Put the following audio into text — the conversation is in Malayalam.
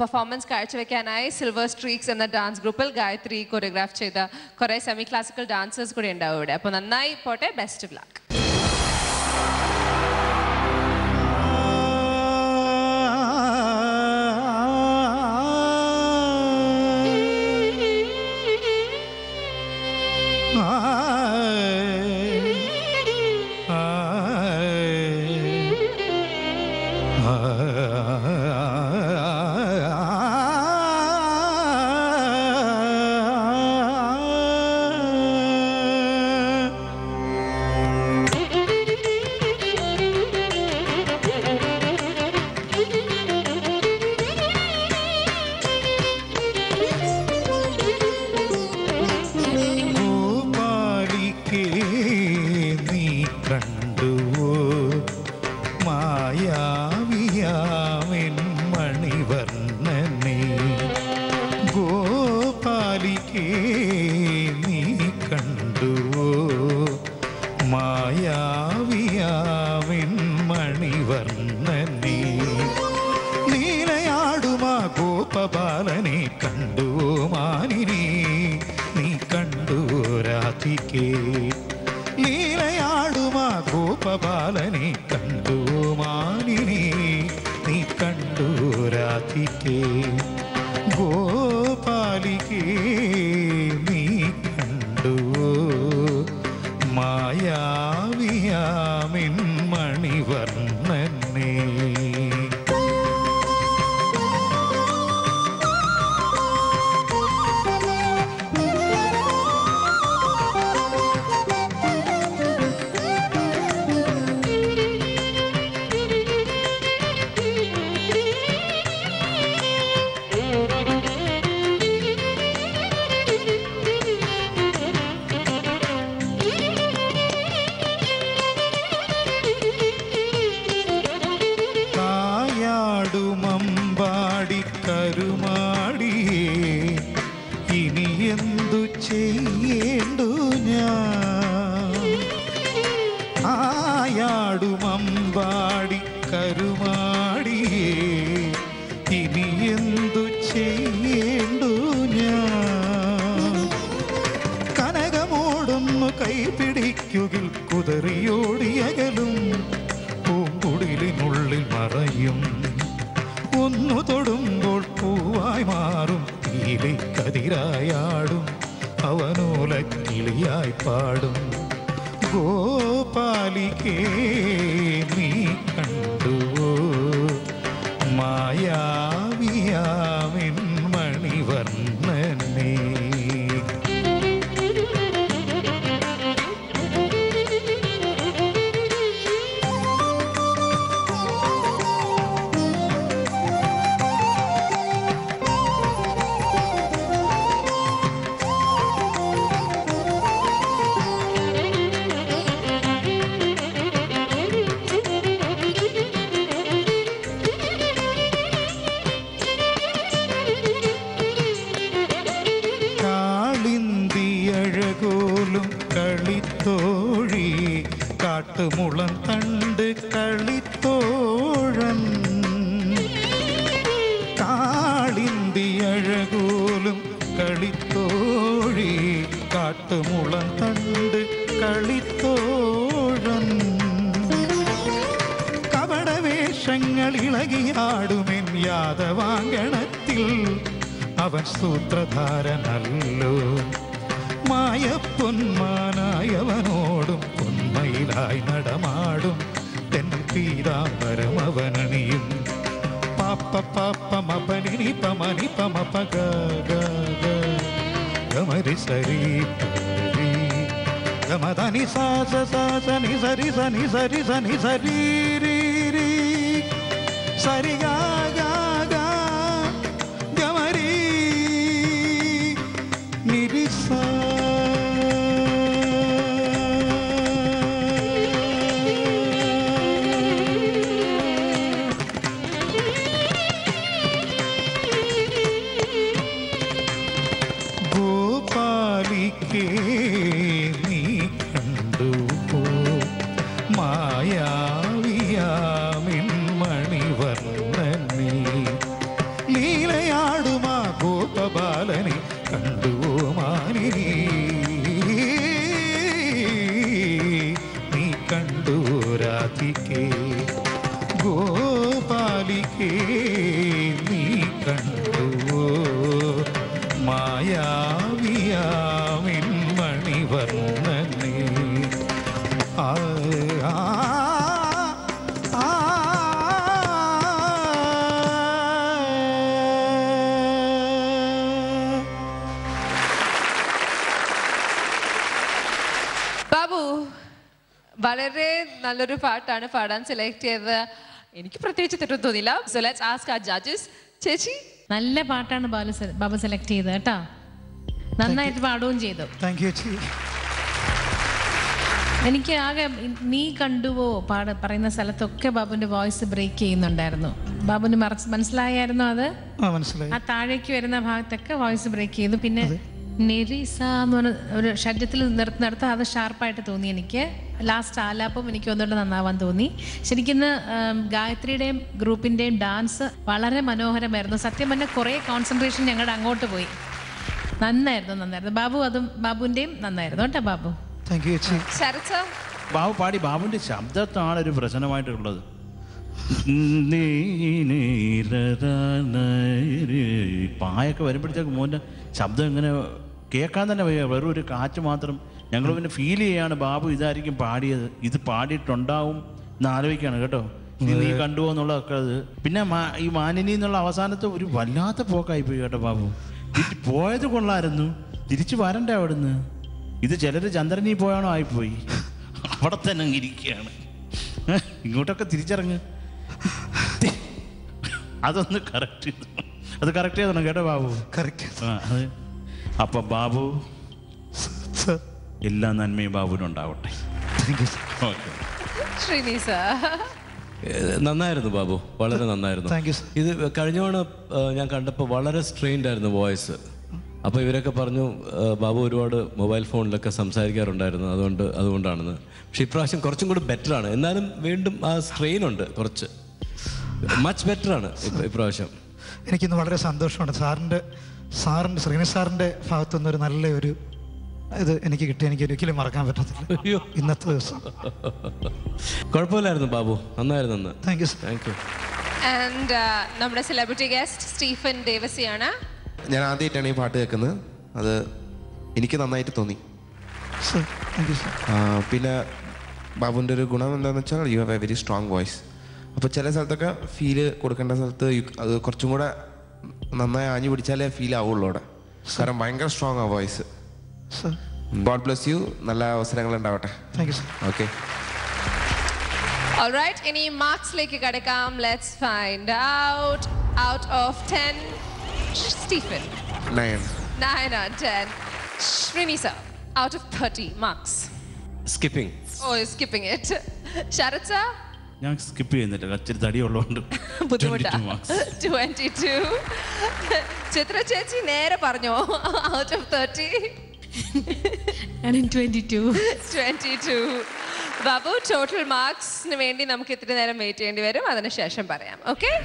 performance karchavakanai, Silver Streaks and the dance group, Gayatri choreograph cheda. Korai semi-classical dancers kude enda avade. Appo nannai pote, best of luck. Mayaviyamin Manivarnan വളരെ നല്ലൊരു പാട്ടാണ് പാടാൻ സെലക്ട് ചെയ്തത്. എനിക്ക് പ്രത്യേകിച്ച് തെറ്റൊന്നും തോന്നില്ല. So let's ask our judges. ചേച്ചി നല്ല പാട്ടാണ് ബാബ സെലക്ട് ചെയ്തത് കേട്ടോ. നന്നായിട്ട് പാടുകയും ചെയ്തു. താങ്ക്യൂ ചേച്ചി. എനിക്ക് ആകെ നീ കണ്ടുവോ പറയുന്ന സ്ഥലത്തൊക്കെ ബാബുവിന്റെ വോയിസ് ബ്രേക്ക് ചെയ്യുന്നുണ്ടായിരുന്നു. ബാബുവിന് മനസ്സിലായിരുന്നു അത്. ആ താഴേക്ക് വരുന്ന ഭാഗത്തൊക്കെ വോയിസ് ബ്രേക്ക് ചെയ്തു. പിന്നെ നെരിസ എന്ന് പറഞ്ഞ ഒരു ഷഡ്ജത്തിൽ നിർത്തുന്നിടത്ത് അത് ഷാർപ്പായിട്ട് തോന്നി എനിക്ക്. ലാസ്റ്റ് ആലാപ്പം എനിക്ക് ഒന്നുകൊണ്ട് നന്നാവാൻ തോന്നി. ശരിക്കും ഗായത്രിയുടെയും ഗ്രൂപ്പിന്റെയും ഡാൻസ് വളരെ മനോഹരമായിരുന്നു. സത്യം പറഞ്ഞാൽ കുറേ കോൺസെൻട്രേഷൻ ഞങ്ങളുടെ അങ്ങോട്ട് പോയി. നന്നായിരുന്നു നന്നായിരുന്നു ബാബു. അതും ബാബുവിന്റെയും നന്നായിരുന്നു കേട്ടോ ബാബു. താങ്ക് യു ചേച്ചി. ശരത് സർ ബാബു പാടി. ബാബുവിന്റെ ശബ്ദത്താണ് ഒരു പ്രശ്നമായിട്ടുള്ളത്. പായൊക്കെ വരുമ്പോഴത്തേക്ക് മോൻ്റെ ശബ്ദം ഇങ്ങനെ കേൾക്കാൻ തന്നെ വെറും ഒരു കാറ്റ് മാത്രം. ഞങ്ങൾ പിന്നെ ഫീൽ ചെയ്യാണ് ബാബു ഇതായിരിക്കും പാടിയത്, ഇത് പാടിയിട്ടുണ്ടാവും എന്ന് ആലോചിക്കുകയാണ് കേട്ടോ. നീ കണ്ടുപോകുക എന്നുള്ളതൊക്കെ അത്. പിന്നെ ഈ മാനിനി എന്നുള്ള അവസാനത്തെ ഒരു വല്ലാത്ത പോക്കായി പോയി കേട്ടോ ബാബു. പോയത് കൊള്ളായിരുന്നു, തിരിച്ചു വരണ്ടേ അവിടുന്ന്. ഇത് ചിലർ ചന്ദ്രനീ പോയാണോ ആയിപ്പോയി, അവിടെ തന്നെ ഇരിക്കുകയാണ്. ഇങ്ങോട്ടൊക്കെ തിരിച്ചിറങ്ങ്. അതൊന്ന് കറക്റ്റ് ചെയ്തു, അത് കറക്റ്റ് ചെയ്തണം കേട്ടോ ബാബു. കറക്റ്റ്. അത് അപ്പം ബാബു എല്ലാ നന്മയും ബാബുവിനുണ്ടാവട്ടെ. നന്നായിരുന്നു ബാബു, വളരെ നന്നായിരുന്നു. ഇത് കഴിഞ്ഞ തവണ ഞാൻ കണ്ടപ്പോൾ വളരെ സ്ട്രെയിൻഡ് ആയിരുന്നു വോയിസ്. അപ്പോൾ ഇവരൊക്കെ പറഞ്ഞു ബാബു ഒരുപാട് മൊബൈൽ ഫോണിലൊക്കെ സംസാരിക്കാറുണ്ടായിരുന്നു, അതുകൊണ്ടാണെന്ന്. പക്ഷെ ഇപ്രാവശ്യം കുറച്ചും കൂടി ബെറ്ററാണ്. എന്നാലും വീണ്ടും ആ സ്ട്രെയിൻ ഉണ്ട് കുറച്ച്. മച്ച് ബെറ്ററാണ് ഇപ്രാവശ്യം. എനിക്കിന്ന് വളരെ സന്തോഷമാണ്. സാറിൻ്റെ ശ്രീനി സാറിൻ്റെ ഭാഗത്തുനിന്നൊരു നല്ലൊരു ഇത് എനിക്ക് കിട്ടി. എനിക്ക് ഒരിക്കലും മറക്കാൻ പറ്റത്തില്ല അയ്യോ ഇന്നത്തെ ദിവസം. കുഴപ്പമില്ലായിരുന്നു ബാബു, നന്നായിരുന്നു. Thank you thank you. And നമ്മുടെ സെലിബ്രിറ്റി ഗസ്റ്റ് സ്റ്റീഫൻ ദേവസിയാണ്. ഞാൻ ആദ്യമായിട്ടാണ് ഈ പാട്ട് കേൾക്കുന്നത്. അത് എനിക്ക് നന്നായിട്ട് തോന്നി. പിന്നെ ബാബുവിൻ്റെ ഒരു ഗുണം എന്താണെന്ന് വെച്ചാൽ you have a very strong voice. അപ്പോൾ ചില സ്ഥലത്തൊക്കെ ഫീല് കൊടുക്കേണ്ട സ്ഥലത്ത് അത് കുറച്ചും കൂടെ നന്നായി ആഞ്ഞു പിടിച്ചാലേ ഫീൽ ആവുള്ളൂ അവിടെ. കാരണം ഭയങ്കര സ്ട്രോങ് ആ വോയിസ്. God bless you. നല്ല അവസരങ്ങൾ ഉണ്ടാവട്ടെ. Thank you sir. Okay. Alright, ഇനി മാർക്സിലേക്ക് കടക്കാം. Let's find out. Out of 10 Stephen. 9. 9 out of 10. Srini sir, out of 30 marks. Skipping. Oh, you're skipping it. Sharat sir. I'm skipping it. I just study alone. 22 marks. 22. Chitra chechi nere parnyo. Out of 30. And in 22. 22. Babu, total marks. Nevendi, namukku ithre neram wait cheyandi varum. Adana shesham parayam. Okay.